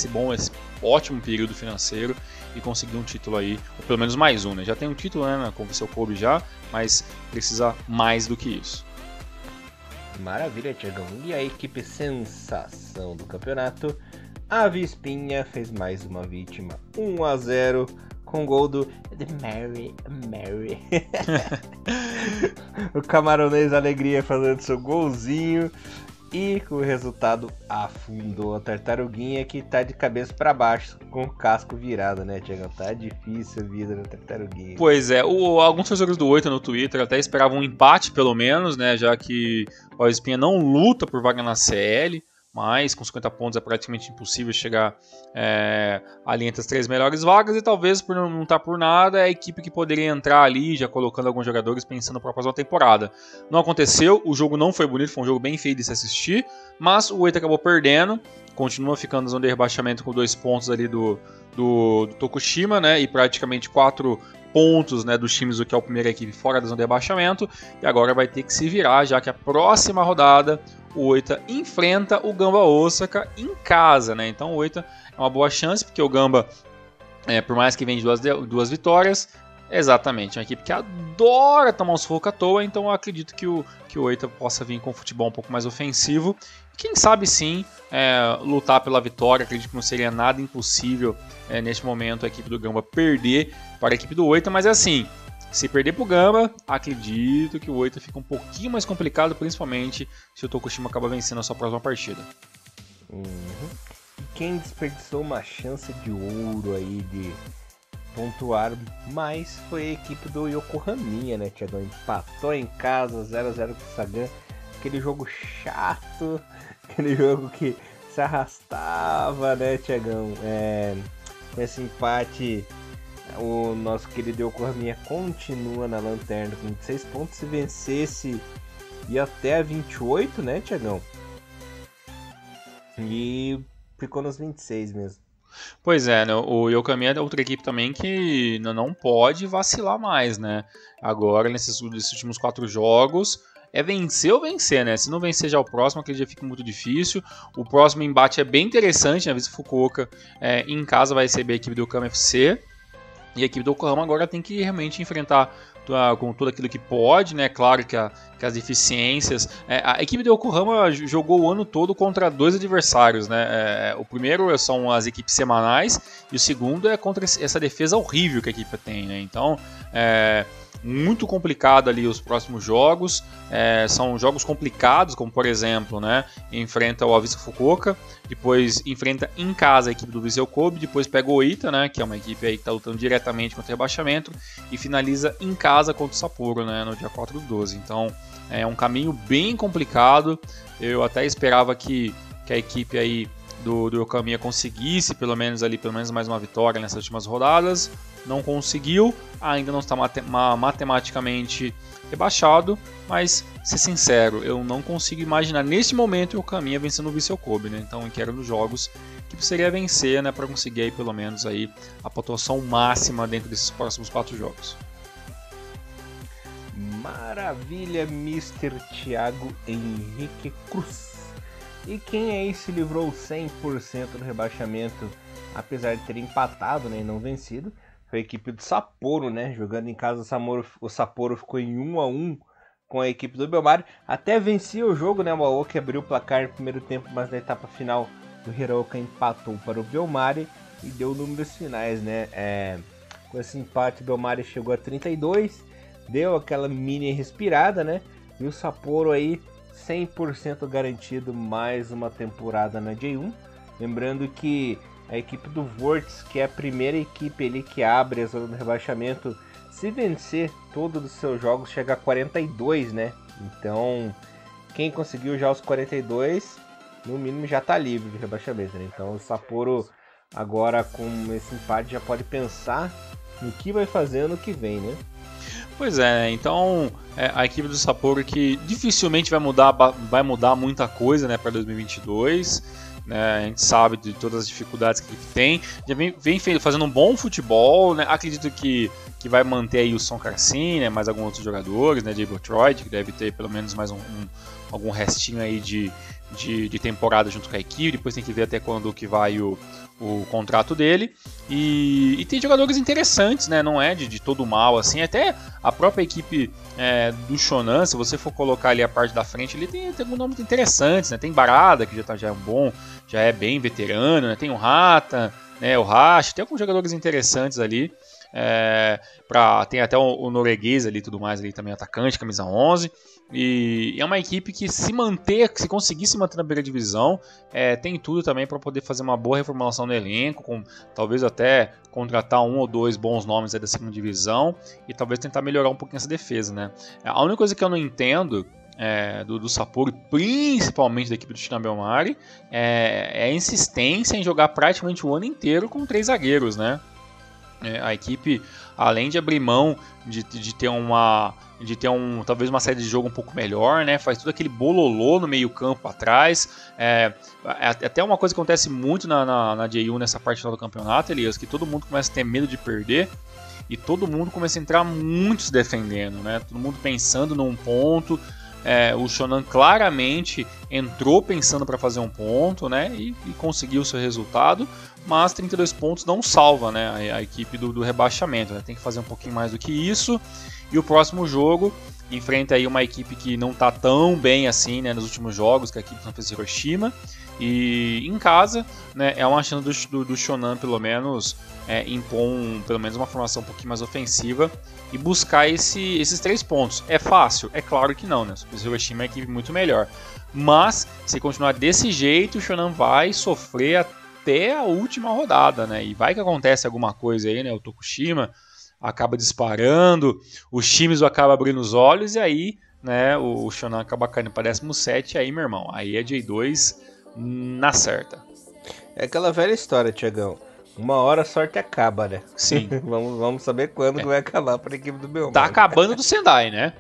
ótimo período financeiro e conseguir um título aí, ou pelo menos mais um, né, já tem um título, né, com o Vissel Kobe já, mas precisa mais do que isso. Maravilha, Thiagão. E a equipe sensação do campeonato, a Vespinha, fez mais uma vítima, 1-0, com o gol do The Mary. O camaronês Alegria fazendo seu golzinho. E com o resultado afundou a tartaruguinha, que tá de cabeça para baixo, com o casco virado, né, Thiago? Tá difícil a vida da tartaruguinha. Pois é, alguns torcedores do Oita no Twitter até esperavam um empate, pelo menos, né, já que o Espinha não luta por vaga na CL, mas com 50 pontos é praticamente impossível chegar ali entre as três melhores vagas, e talvez por não estar por nada, é a equipe que poderia entrar ali, já colocando alguns jogadores, pensando para a próxima temporada. Não aconteceu, o jogo não foi bonito, foi um jogo bem feio de se assistir, mas o Oita acabou perdendo, continua ficando na zona de rebaixamento com 2 pontos ali do Tokushima, né, e praticamente 4 pontos, né, do Shimizu, que é a primeira equipe fora da zona de rebaixamento, e agora vai ter que se virar, já que a próxima rodada o Oita enfrenta o Gamba Osaka em casa, né? Então o Oita é uma boa chance, porque o Gamba, por mais que venha de duas vitórias, exatamente, é uma equipe que adora tomar um sufoco à toa, então eu acredito que o Oita possa vir com um futebol um pouco mais ofensivo, e quem sabe sim lutar pela vitória. Acredito que não seria nada impossível neste momento a equipe do Gamba perder para a equipe do Oita, mas é assim, se perder pro Gamba, acredito que o Oita fica um pouquinho mais complicado, principalmente se o Tokushima acaba vencendo a sua próxima partida. Quem desperdiçou uma chance de ouro aí de pontuar mais foi a equipe do Yokohaminha, né, Thiagão? Empatou em casa, 0x0 com o Sagan. Aquele jogo chato, aquele jogo que se arrastava, né, Thiagão? Esse empate... O nosso querido Yokohama continua na lanterna com 26 pontos. Se vencesse, ia até a 28, né, Thiagão? E ficou nos 26 mesmo. Pois é, né? O Yokohama é outra equipe também que não pode vacilar mais, né? Agora, nesses últimos 4 jogos... É vencer ou vencer, né? Se não vencer já o próximo, aquele dia fica muito difícil. O próximo embate é bem interessante, né? Vissel Kobe em casa vai receber a equipe do Yokohama FC. E a equipe do Yokohama agora tem que realmente enfrentar com tudo aquilo que pode, né? Claro que as deficiências... A equipe do Yokohama jogou o ano todo contra 2 adversários, né? O primeiro são as equipes semanais e o segundo é contra essa defesa horrível que a equipe tem, né? Então, muito complicado ali os próximos jogos, são jogos complicados, como por exemplo, né, enfrenta o Vissel Kobe, depois enfrenta em casa a equipe do Vissel Kobe, depois pega o Oita, né, que é uma equipe aí que está lutando diretamente contra o rebaixamento, e finaliza em casa contra o Sapporo, né, no dia 4/12, então é um caminho bem complicado. Eu até esperava que a equipe aí do Yokohama conseguisse pelo menos mais uma vitória nessas últimas rodadas. Não conseguiu, ainda não está matematicamente rebaixado, mas, ser sincero, eu não consigo imaginar neste momento o caminho vencendo o Vissel Kobe, né? Então, eu quero nos jogos que precisaria vencer, né, para conseguir aí, pelo menos aí, a pontuação máxima dentro desses próximos 4 jogos. Maravilha, Mr. Thiago Henrique Cruz. E quem aí se livrou 100% do rebaixamento, apesar de ter empatado, né, e não vencido, foi a equipe do Sapporo, né? Jogando em casa, o Sapporo ficou em 1x1 com a equipe do Bellmare. Até vencia o jogo, né? O Aoki abriu o placar no primeiro tempo, mas na etapa final o Hiraoka empatou para o Bellmare e deu números finais, né? Com esse empate, o Bellmare chegou a 32, deu aquela mini respirada, né? E o Sapporo aí 100% garantido mais uma temporada na J1. Lembrando que a equipe do Vortex, que é a primeira equipe ali que abre a zona do rebaixamento, se vencer todos os seus jogos, chega a 42, né? Então, quem conseguiu já os 42, no mínimo já está livre de rebaixamento, né? Então, o Sapporo, agora com esse empate, já pode pensar no que vai fazer ano que vem, né? Pois é, então a equipe do Sapporo, que dificilmente vai mudar muita coisa, né, para 2022, né, a gente sabe de todas as dificuldades que a equipe tem, já vem fazendo um bom futebol, né, acredito que vai manter aí o Son Carcin, né, mais alguns outros jogadores, né, Diego Troid, que deve ter pelo menos mais algum restinho aí de temporada junto com a equipe, depois tem que ver até quando que vai o contrato dele, e tem jogadores interessantes, né, não é de todo mal, assim, até a própria equipe do Shonan, se você for colocar ali a parte da frente, ele tem alguns nomes interessantes, né, tem Barada, que já é bem veterano, né, tem o Rata, né, o Hashi, tem alguns jogadores interessantes ali. Tem até o norueguês ali, tudo mais ali também, atacante, camisa 11. E é uma equipe que se conseguir se manter na primeira divisão, tem tudo também para poder fazer uma boa reformulação no elenco, com talvez até contratar um ou dois bons nomes aí da segunda divisão e talvez tentar melhorar um pouquinho essa defesa, né? A única coisa que eu não entendo do Sapporo, principalmente da equipe do China Bellmare, é a insistência em jogar praticamente o ano inteiro com 3 zagueiros, né? A equipe, além de abrir mão de ter talvez uma série de jogo um pouco melhor, né? Faz tudo aquele bololô no meio campo atrás. Até uma coisa que acontece muito na J1 nessa parte final do campeonato, Elias, que todo mundo começa a ter medo de perder e todo mundo começa a entrar muito se defendendo, né? Todo mundo pensando num ponto. O Shonan claramente entrou pensando para fazer um ponto, né, e conseguiu o seu resultado, mas 32 pontos não salva, né, a equipe do rebaixamento, né, tem que fazer um pouquinho mais do que isso. E o próximo jogo enfrenta aí uma equipe que não está tão bem assim, né, nos últimos jogos, que é a equipe que não fez Hiroshima, e em casa, né, é uma chance do Shonan pelo menos impor pelo menos uma formação um pouquinho mais ofensiva e buscar esses 3 pontos. É fácil? É claro que não, né? O Hiroshima é uma equipe muito melhor, mas se continuar desse jeito, o Shonan vai sofrer até a última rodada, né? E vai que acontece alguma coisa aí, né? O Tokushima acaba disparando, o Shimizu acaba abrindo os olhos, e aí, né, o Shonan acaba caindo para 17, aí, meu irmão, aí é J2 na certa. É aquela velha história, Tiagão. Uma hora a sorte acaba, né? Sim. vamos saber quando que vai acabar para a equipe do Bellmare. Tá acabando do Sendai, né?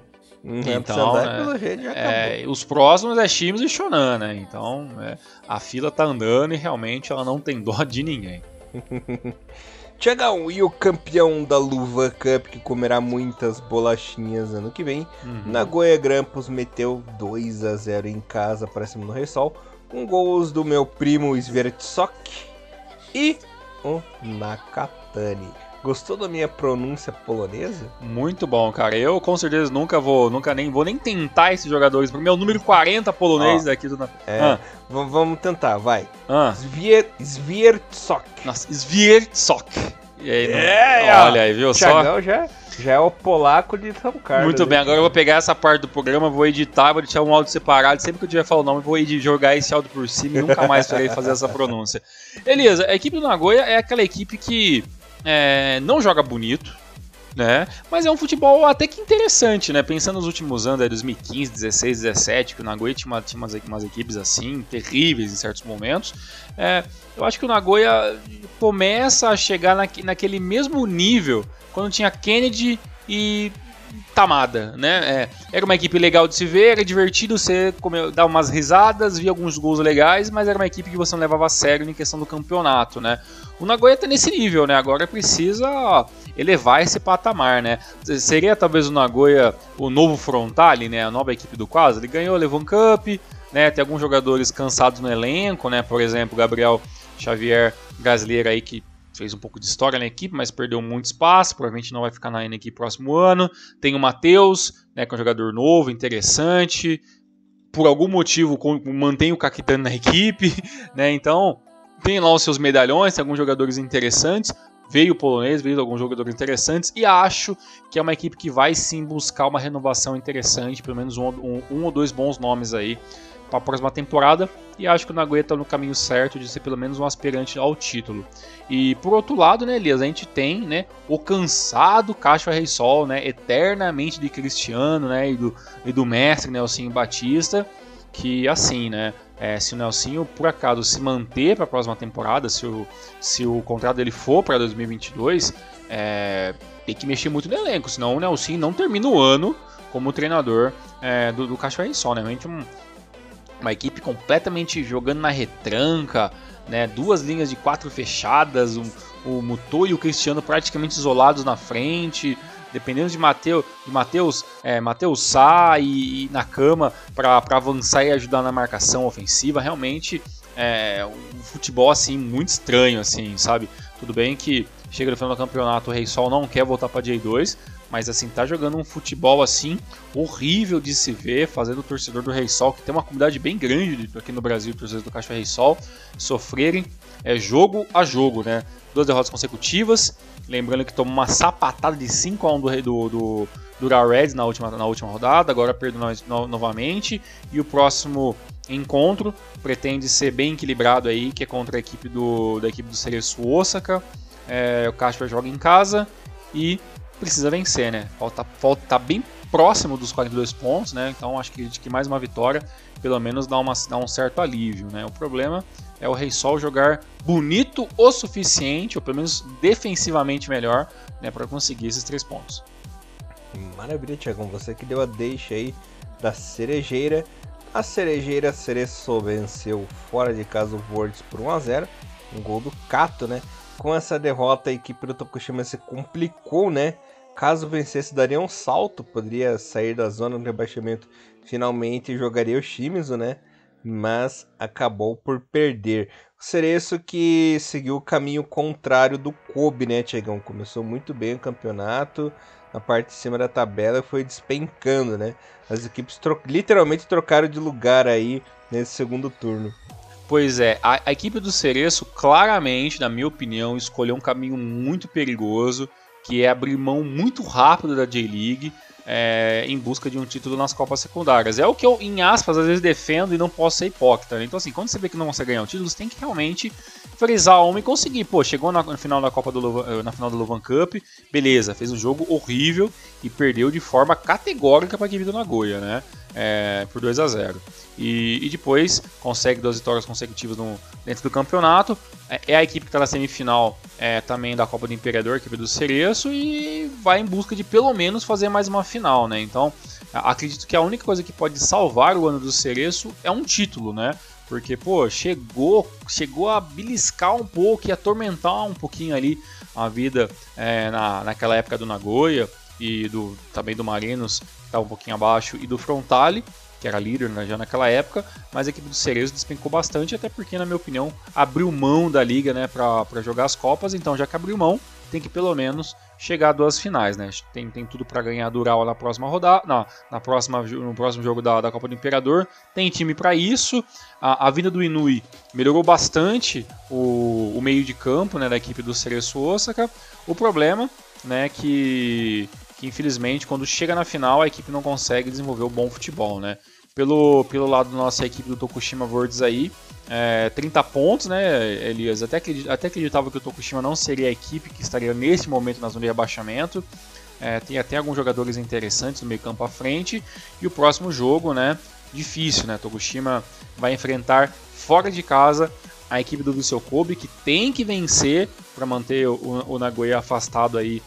Então, Sendai, pelo jeito, já acabou. Os próximos é Shimizu e Shonan, né? Então, a fila tá andando e realmente ela não tem dó de ninguém. Tiagão, e o campeão da Luva Cup, que comerá muitas bolachinhas ano que vem, Nagoya Grampus meteu 2-0 em casa para cima do Resol, com gols do meu primo Świerczok e o Nakatani. Gostou da minha pronúncia polonesa? Muito bom, cara. Eu com certeza nunca nem vou tentar esses jogadores, porque meu número 40 polonês aqui do Vamos tentar, vai. Świerczok. Nossa, Świerczok. Olha aí, viu só? Thiagão já é o polaco de São Carlos. Muito bem, agora eu vou pegar essa parte do programa, vou editar, vou deixar um áudio separado. Sempre que eu tiver falar o nome, vou jogar esse áudio por cima e nunca mais farei fazer essa pronúncia. Elias, a equipe do Nagoya é aquela equipe que não joga bonito, né? Mas é um futebol até que interessante, né? Pensando nos últimos anos, 2015, 16, 17, que o Nagoya tinha umas equipes assim, terríveis em certos momentos, eu acho que o Nagoya começa a chegar naquele mesmo nível quando tinha Kennedy e Tamada, né? Era uma equipe legal de se ver, era divertido, você dava umas risadas, via alguns gols legais, mas era uma equipe que você não levava a sério em questão do campeonato, né? O Nagoya tá nesse nível, né? Agora precisa elevar esse patamar, né? Seria talvez o Nagoya o novo Frontale, né? A nova equipe do Quasar. Ele ganhou, levou um cup, né? Tem alguns jogadores cansados no elenco, né? Por exemplo, Gabriel Xavier, brasileiro aí, que fez um pouco de história na equipe, mas perdeu muito espaço, provavelmente não vai ficar na equipe próximo ano. Tem o Matheus, né? Que é um jogador novo, interessante. Por algum motivo mantém o Kakitani na equipe, né? Então tem lá os seus medalhões, tem alguns jogadores interessantes, veio o polonês, veio alguns jogadores interessantes, e acho que é uma equipe que vai sim buscar uma renovação interessante, pelo menos um ou dois bons nomes aí para a próxima temporada, e acho que o Nagoya está no caminho certo de ser pelo menos um aspirante ao título. E por outro lado, né, Elias, a gente tem, né, o cansado Kashima Reysol, né, eternamente de Cristiano, né, e do mestre Nelsinho Batista, que assim, né, se o Nelsinho por acaso se manter para a próxima temporada, se o contrato dele for para 2022, tem que mexer muito no elenco, senão o Nelsinho não termina o ano como treinador do Kashima Reysol, né? Realmente uma equipe completamente jogando na retranca, né? 2 linhas de 4 fechadas, o Muto e o Cristiano praticamente isolados na frente, dependendo de Matheus Sá e Nakama para avançar e ajudar na marcação ofensiva. Realmente um futebol assim muito estranho, assim, sabe? Tudo bem que chega no final do campeonato, o Reysol não quer voltar para J2, mas assim, tá jogando um futebol assim horrível de se ver, fazendo o torcedor do Reysol, que tem uma comunidade bem grande aqui no Brasil, torcedores do Caixa Reysol, sofrerem jogo a jogo, né? 2 derrotas consecutivas, lembrando que tomou uma sapatada de 5-1 do Urawa Reds na última rodada, agora perdeu novamente, e o próximo encontro pretende ser bem equilibrado aí, que é contra a equipe da equipe do Cerezo Osaka. O Kashima joga em casa e precisa vencer, né? Falta bem próximo dos 42 pontos, né? Então acho que mais uma vitória pelo menos dá um certo alívio, né? O problema é o Reysol jogar bonito o suficiente, ou pelo menos defensivamente melhor, né, para conseguir esses 3 pontos. Maravilha, Thiago, você que deu a deixa aí da cerejeira. A cerejeira Cerezo venceu fora de casa o Worlds por 1-0, um gol do Kato, né? Com essa derrota, a equipe do Tokushima se complicou, né? Caso vencesse, daria um salto, poderia sair da zona do rebaixamento finalmente e jogaria o Shimizu, né? Mas acabou por perder. O Cerezo que seguiu o caminho contrário do Kobe, né, Tiagão? Começou muito bem o campeonato, na parte de cima da tabela foi despencando, né? As equipes literalmente trocaram de lugar aí nesse segundo turno. Pois é, a equipe do Cerezo claramente, na minha opinião, escolheu um caminho muito perigoso, que é abrir mão muito rápido da J-League em busca de um título nas Copas Secundárias. É o que eu, em aspas, às vezes defendo e não posso ser hipócrita, né? Então assim, quando você vê que não consegue ganhar um título, você tem que realmente frisar a alma e conseguir. Pô, chegou na final da Luvan Cup, beleza, fez um jogo horrível e perdeu de forma categórica para a equipe do Nagoya, né? Por 2-0, e depois consegue 2 vitórias consecutivas dentro do campeonato. É a equipe que está na semifinal também da Copa do Imperador, a equipe do Cerezo, e vai em busca de pelo menos fazer mais uma final, né? Então acredito que a única coisa que pode salvar o ano do Cerezo é um título, né? Porque pô, chegou a beliscar um pouco e atormentar um pouquinho ali a vida naquela época do Nagoya e também do Marinos, estava um pouquinho abaixo, e do Frontale, que era líder, né, já naquela época, mas a equipe do Cerezo despencou bastante, até porque, na minha opinião, abriu mão da liga, né, para jogar as Copas. Então, já que abriu mão, tem que pelo menos chegar a 2 finais, né? Tem tudo para ganhar a Urawa na próxima rodada, no próximo jogo da Copa do Imperador. Tem time para isso. A vinda do Inui melhorou bastante o meio de campo, né, da equipe do Cerezo Osaka. O problema, né, que infelizmente quando chega na final a equipe não consegue desenvolver o bom futebol, né? Pelo lado da nossa equipe do Tokushima Worlds aí, 30 pontos, né, Elias? Até acreditava que o Tokushima não seria a equipe que estaria nesse momento na zona de rebaixamento. Tem até alguns jogadores interessantes no meio campo à frente, e o próximo jogo, né, difícil, né? Tokushima vai enfrentar fora de casa a equipe do Vissel Kobe, que tem que vencer para manter o Nagoya afastado aí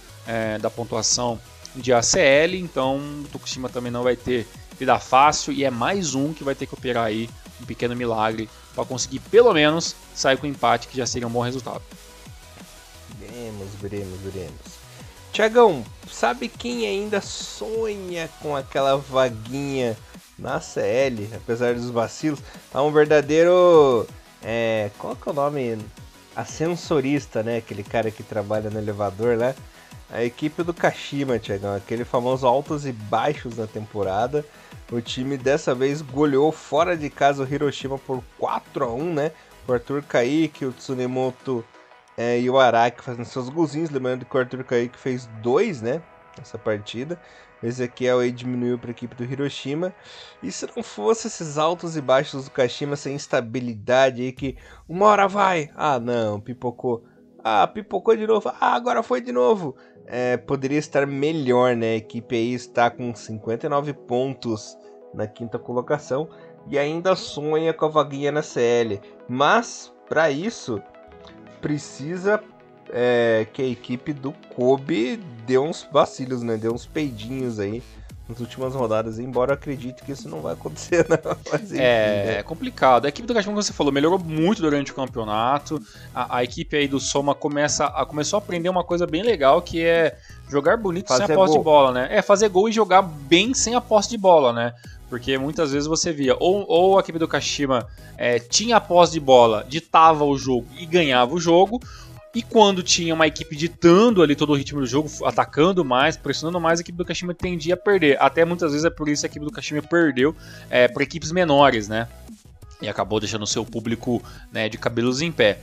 da pontuação de ACL. Então o Tokushima também não vai ter vida fácil, e é mais um que vai ter que operar aí um pequeno milagre para conseguir pelo menos sair com empate, que já seria um bom resultado. Veremos. Tiagão, sabe quem ainda sonha com aquela vaguinha na ACL, apesar dos vacilos? Tá um verdadeiro... qual que é o nome? Ascensorista, né? Aquele cara que trabalha no elevador lá, né? A equipe do Kashima, Tiagão, aquele famoso altos e baixos na temporada. O time dessa vez goleou fora de casa o Hiroshima por 4-1, né? O Arthur Kaique, o Tsunemoto e o Araki fazendo seus golzinhos. Lembrando que o Arthur Kaique fez 2, né, nessa partida. Esse aqui é o diminuiu para a equipe do Hiroshima. E se não fosse esses altos e baixos do Kashima, essa instabilidade aí que uma hora vai, ah não, pipocou, ah pipocou de novo, ah agora foi de novo, poderia estar melhor, né? A equipe aí está com 59 pontos na 5ª colocação e ainda sonha com a vaguinha na CL, mas para isso precisa que a equipe do Kobe deu uns vacilos, né? Deu uns peidinhos aí nas últimas rodadas, embora eu acredite que isso não vai acontecer, não. Mas, enfim, né? É complicado. A equipe do Kashima, como você falou, melhorou muito durante o campeonato. A equipe aí do Soma começou a aprender uma coisa bem legal, que é jogar bonito fazer sem a posse de bola, né? Fazer gol e jogar bem sem a posse de bola, né? Porque muitas vezes você via, ou a equipe do Kashima tinha a posse de bola, ditava o jogo e ganhava o jogo, E quando tinha uma equipe ditando ali todo o ritmo do jogo, atacando mais, pressionando mais, a equipe do Kashima tendia a perder. Até muitas vezes é por isso que a equipe do Kashima perdeu para equipes menores, né? E acabou deixando o seu público, né, de cabelos em pé.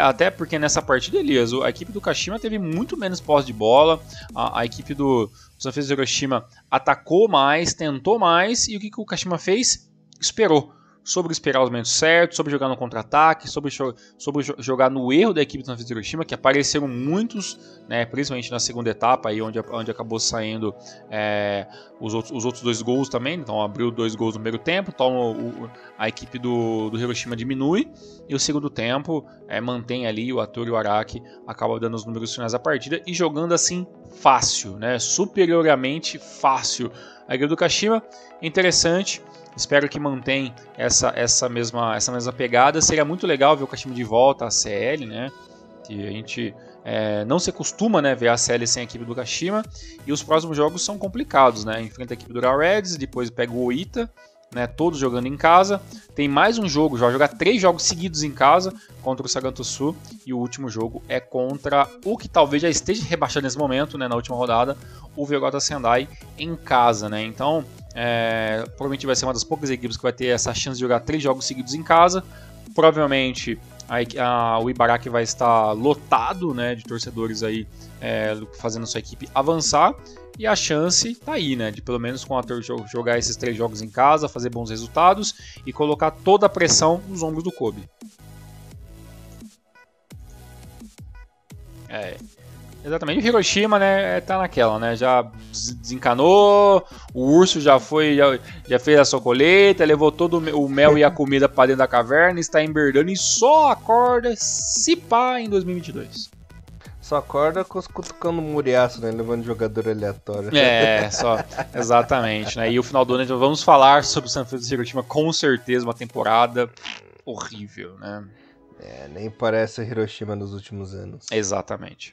Até porque nessa partida, Elias, a equipe do Kashima teve muito menos posse de bola. A equipe do Sanfrecce Hiroshima atacou mais, tentou mais. E o que o Kashima fez? Esperou. Sobre esperar os momentos certos, sobre jogar no contra-ataque, sobre jogar no erro da equipe do Sanfrecce Hiroshima, que apareceram muitos, né, principalmente na segunda etapa, aí onde acabou saindo os outros dois gols também. Então abriu dois gols no primeiro tempo, então a equipe do Hiroshima diminui, e o segundo tempo mantém ali o Arthur e o Araki, acaba dando os números finais da partida e jogando assim fácil, né, superiormente fácil. A equipe do Kashima, interessante. Espero que mantenha essa mesma pegada. Seria muito legal ver o Kashima de volta à CL, né? Que a gente não se acostuma, né, ver a CL sem a equipe do Kashima. E os próximos jogos são complicados, né? Enfrenta a equipe do Urawa Reds, depois pega o Oita, né, todos jogando em casa. Tem mais um jogo, já vai jogar 3 jogos seguidos em casa contra o Sagan Tosu, e o último jogo é contra o que talvez já esteja rebaixado nesse momento, né, na última rodada, o Veogata Sendai em casa, né? Então provavelmente vai ser uma das poucas equipes que vai ter essa chance de jogar 3 jogos seguidos em casa. Provavelmente o Ibaraki vai estar lotado, né, de torcedores aí, fazendo a sua equipe avançar. E a chance tá aí, né, de pelo menos com o Arthur jogar esses 3 jogos em casa, fazer bons resultados e colocar toda a pressão nos ombros do Kobe. Exatamente, o Hiroshima, né, tá naquela, né, já desencanou, o urso já fez a sua colheita, levou todo o mel e a comida para dentro da caverna, está emberdando e só acorda se pá em 2022. Só acorda cutucando muriaço, né? Levando jogador aleatório. Exatamente, né? E o final do ano, então, vamos falar sobre o Sanfrecce Hiroshima, com certeza, uma temporada horrível, né? Nem parece a Hiroshima nos últimos anos. Exatamente.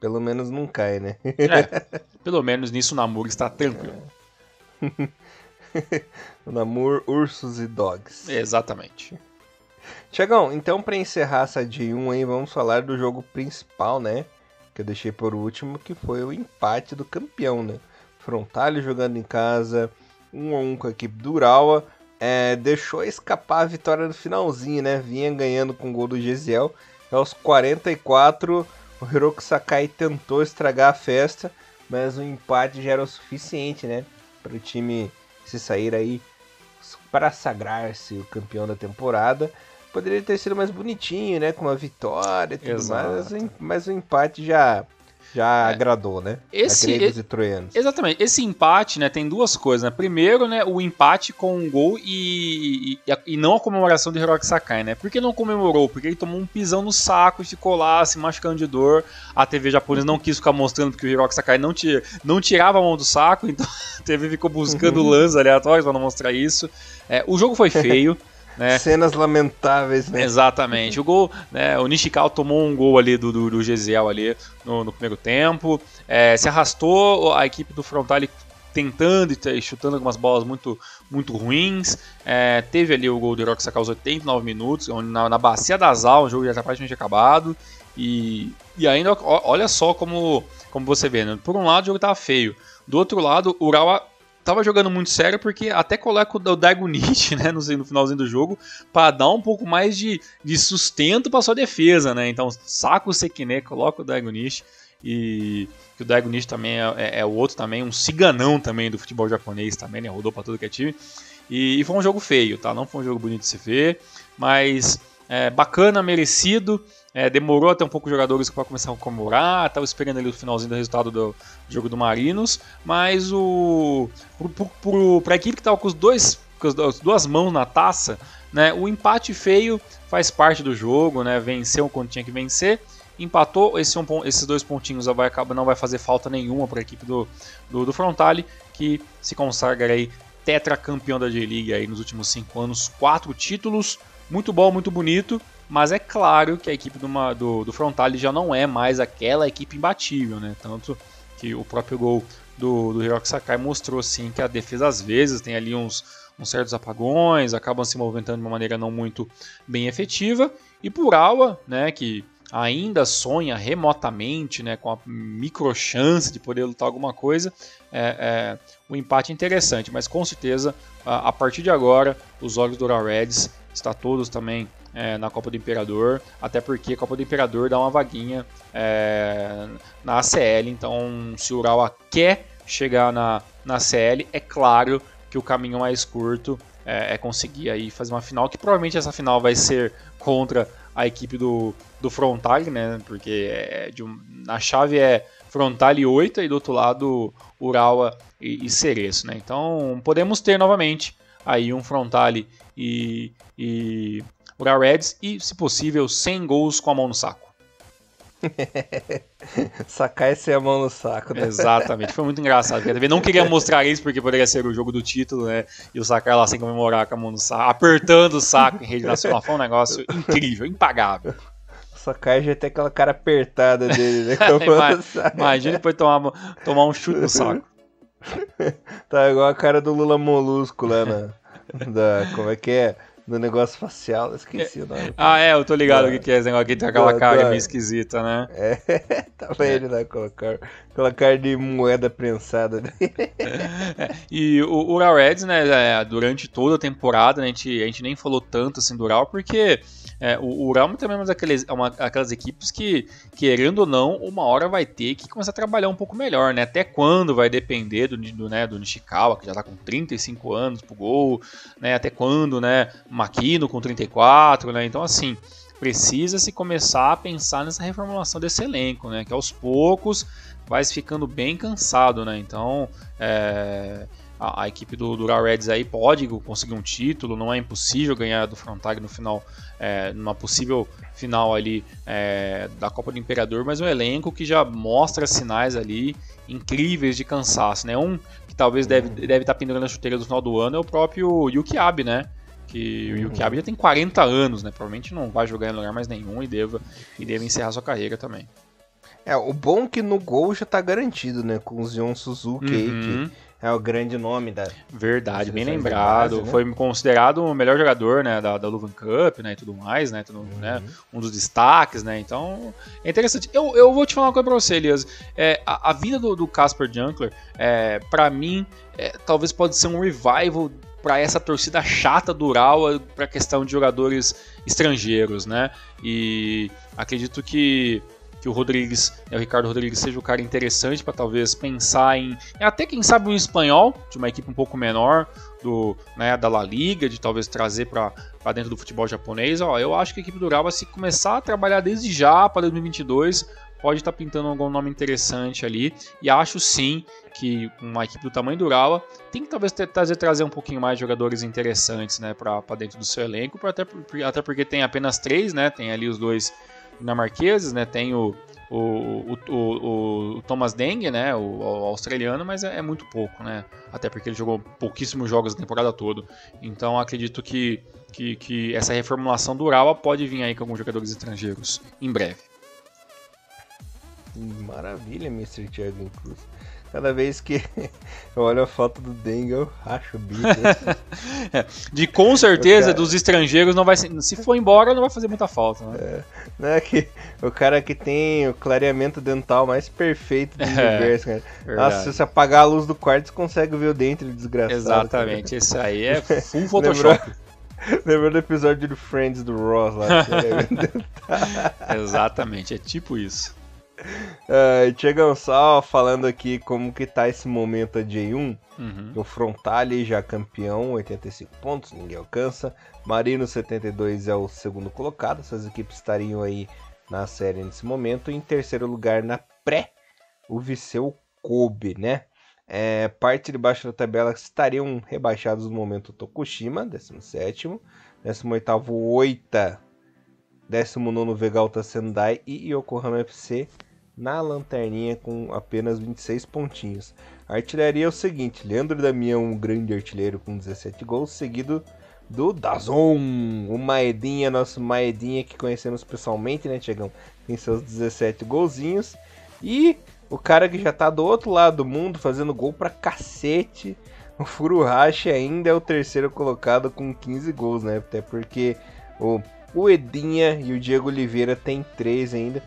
Pelo menos não cai, né? Pelo menos nisso o Namur está tranquilo. O Namur, ursos e dogs. Exatamente. Tiagão, então para encerrar essa J1 aí, vamos falar do jogo principal, né? Que eu deixei por último, que foi o empate do campeão, né? Frontale jogando em casa, 1-1 com a equipe do Urawa, deixou escapar a vitória no finalzinho, né? Vinha ganhando com o gol do Gesiel. Aos 44, o Hiroki Sakai tentou estragar a festa, mas o empate já era o suficiente, né? Para o time se sair aí, para sagrar-se o campeão da temporada. Poderia ter sido mais bonitinho, né? Com uma vitória e tudo mais, mas o empate já agradou, né? Gregos e troianos. Exatamente. Esse empate, né, tem duas coisas, né? Primeiro, né, o empate com um gol e não a comemoração do Hiroki Sakai, né? Por que não comemorou? Porque ele tomou um pisão no saco e ficou lá se machucando de dor. A TV japonesa não quis ficar mostrando porque o Hiroki Sakai não tirava a mão do saco, então a TV ficou buscando lances aleatórios para não mostrar isso. O jogo foi feio. Né? Cenas lamentáveis, né? Exatamente. O gol, né? O Nishikawa tomou um gol ali do Gesiel ali no primeiro tempo. Se arrastou a equipe do Frontale tentando e chutando algumas bolas muito, muito ruins. Teve ali o gol do Hiroki Sakai aos 89 minutos, na bacia das almas, o jogo já está praticamente acabado. E ainda, olha só como você vê, né? Por um lado o jogo estava feio, do outro lado o Urawa tava jogando muito sério, porque até coloca o Daigonichi, né, no finalzinho do jogo, para dar um pouco mais de sustento para sua defesa, né? Então saca o Sekine, coloca o Daigonichi, e que o Daigonichi também é o outro também, um ciganão também do futebol japonês também, né? Rodou para tudo que é time. E foi um jogo feio, tá? Não foi um jogo bonito de se ver, mas bacana, merecido. Demorou até um pouco os jogadores para começar a comemorar, estava esperando ali o finalzinho do resultado do jogo do Marinos, mas para a equipe que estava com as duas mãos na taça, né, o empate feio faz parte do jogo, né, venceu quando tinha que vencer, empatou, esses 2 pontinhos não vai fazer falta nenhuma para a equipe do Frontale, que se consagra aí tetracampeão da J-League aí nos últimos 5 anos, 4 títulos, muito bom, muito bonito. Mas é claro que a equipe do Frontale já não é mais aquela equipe imbatível, né? Tanto que o próprio gol do Hiroki Sakai mostrou, sim, que a defesa às vezes tem ali uns certos apagões, acabam se movimentando de uma maneira não muito bem efetiva. E por Urawa, né, que ainda sonha remotamente, né, com a micro chance de poder lutar alguma coisa, o empate é interessante, mas com certeza a partir de agora os olhos do Urawa Reds estão todos também na Copa do Imperador, até porque a Copa do Imperador dá uma vaguinha na ACL, então se o Urawa quer chegar na ACL, é claro que o caminho mais curto é conseguir aí fazer uma final, que provavelmente essa final vai ser contra a equipe do Frontale, né? Porque na chave é Frontale e Oita e do outro lado Urawa e Cerezo, né? Então podemos ter novamente aí um Frontale e Urawa Reds e, se possível, 100 gols com a mão no saco. Sacar esse a mão no saco, né? Exatamente, foi muito engraçado. A TV não queria mostrar isso porque poderia ser o jogo do título, né? E o Sacar lá sem comemorar com a mão no saco, apertando o saco em rede nacional. Foi um negócio incrível, impagável. O Sacar já tem aquela cara apertada dele, né? Imagina depois tomar um chute no saco. Tá igual a cara do Lula Molusco lá como é que é? No negócio facial, eu esqueci o nome. Eu tô ligado o que é esse negócio aqui, tem aquela cara meio esquisita, né? Tá vendo, né? Aquela cara de moeda prensada. Né? E o Urawa Reds, né, durante toda a temporada, né, a gente nem falou tanto assim do Urawa, porque o Urawa também é aquelas equipes que, querendo ou não, uma hora vai ter que começar a trabalhar um pouco melhor, né? Até quando vai depender do Nishikawa, que já tá com 35 anos pro gol, né? Até quando, né? Maquino com 34, né? Então, assim, precisa-se começar a pensar nessa reformulação desse elenco, né? Que aos poucos vai ficando bem cansado, né? Então, a equipe do Urawa Reds aí pode conseguir um título, não é impossível ganhar do Frontale no final, numa possível final ali da Copa do Imperador, mas um elenco que já mostra sinais ali incríveis de cansaço, né? Um que talvez deve estar pendurando a chuteira do final do ano é o próprio Yukiabe, né? Que o Yukiabe já tem 40 anos, né? Provavelmente não vai jogar em lugar mais nenhum e deva encerrar sua carreira também. O bom é que no gol já tá garantido, né? Com o Zion Suzuki aí, que é o grande nome da... Verdade, bem lembrado. Base, né? Foi considerado o melhor jogador, né, da Luvan Cup, né, e tudo mais, né? Né, um dos destaques, né? Então, é interessante. Eu vou te falar uma coisa pra você, Elias. A vinda do Kasper Junkler, pra mim, talvez pode ser um revival para essa torcida chata do Urawa, para a questão de jogadores estrangeiros, né? E acredito que o Rodrigues, o Ricardo Rodrigues, seja o cara interessante para talvez pensar em até quem sabe um espanhol de uma equipe um pouco menor da La Liga, de talvez trazer para dentro do futebol japonês. Eu acho que a equipe do Urawa, se começar a trabalhar desde já para 2022, pode estar pintando algum nome interessante ali, e acho sim que uma equipe do tamanho do Urawa tem que talvez trazer um pouquinho mais de jogadores interessantes, né, para dentro do seu elenco, até porque tem apenas 3, né, tem ali os 2 dinamarqueses, né, tem o Thomas Deng, né, o australiano, mas é muito pouco, né, até porque ele jogou pouquíssimos jogos a temporada toda, então acredito que essa reformulação do Urawa pode vir aí com alguns jogadores estrangeiros em breve. Maravilha, Mr. Thiago Cruz. Cada vez que eu olho a foto do Dengue, eu racho o bico. De com certeza, cara... dos estrangeiros, não vai ser... se for embora, não vai fazer muita falta. Né? Que o cara que tem o clareamento dental mais perfeito do universo. Cara. Nossa, se você apagar a luz do quarto, você consegue ver o dente do desgraçado. Exatamente, cara. Esse aí é full Photoshop. Lembrou do episódio do Friends do Ross lá. Exatamente, é tipo isso. Chegam só falando aqui como que tá esse momento a J1. O Frontale já campeão, 85 pontos, ninguém alcança. Marinos 72 é o segundo colocado. Essas equipes estariam aí na série nesse momento. Em terceiro lugar na pré, o Vissel Kobe, né? Parte de baixo da tabela estariam rebaixados no momento o Tokushima, 17º, 18º Oita, 19º Vegalta Sendai e Yokohama FC na lanterninha com apenas 26 pontinhos. A artilharia é o seguinte: Leandro Damião, um grande artilheiro com 17 gols, seguido do Dazon, o Maedinha, nosso Maedinha que conhecemos pessoalmente, né, Tiagão? Tem seus 17 golzinhos. E o cara que já tá do outro lado do mundo fazendo gol pra cacete, o Furuhashi, ainda é o terceiro colocado com 15 gols, né? Até porque o O Edinha e o Diego Oliveira tem 3 ainda.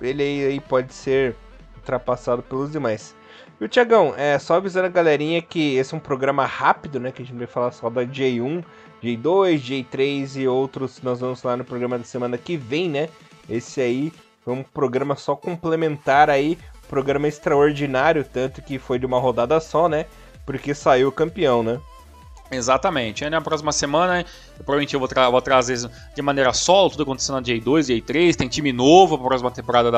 Ele aí pode ser ultrapassado pelos demais. E o Thiagão, só avisando a galerinha que esse é um programa rápido, né? Que a gente vai falar só da J1, J2, J3 e outros. Nós vamos falar no programa da semana que vem, né? Esse aí é um programa só complementar aí. Programa extraordinário, tanto que foi de uma rodada só, né? Porque saiu campeão, né? Exatamente, na próxima semana provavelmente eu vou trazer de maneira solo tudo acontecendo na J2, J3, tem time novo para a próxima temporada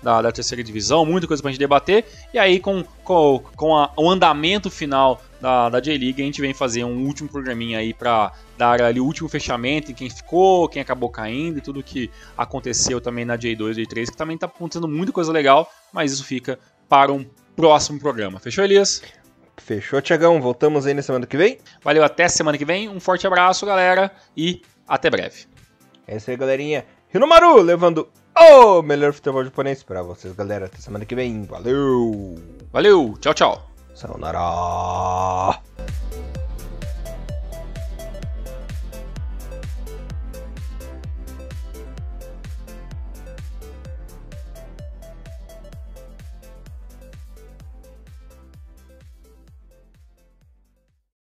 da terceira divisão, muita coisa para a gente debater, e aí com o andamento final da J-League a gente vem fazer um último programinha aí para dar ali o último fechamento, quem ficou, quem acabou caindo e tudo que aconteceu também na J2, J3, que também está acontecendo muita coisa legal, mas isso fica para um próximo programa. Fechou, Elias? Fechou, Thiagão. Voltamos aí na semana que vem. Valeu, até semana que vem. Um forte abraço, galera. E até breve. É isso aí, galerinha. Rinomaru levando o melhor futebol japonês pra vocês, galera. Até semana que vem. Valeu. Valeu. Tchau, tchau. Sayonara.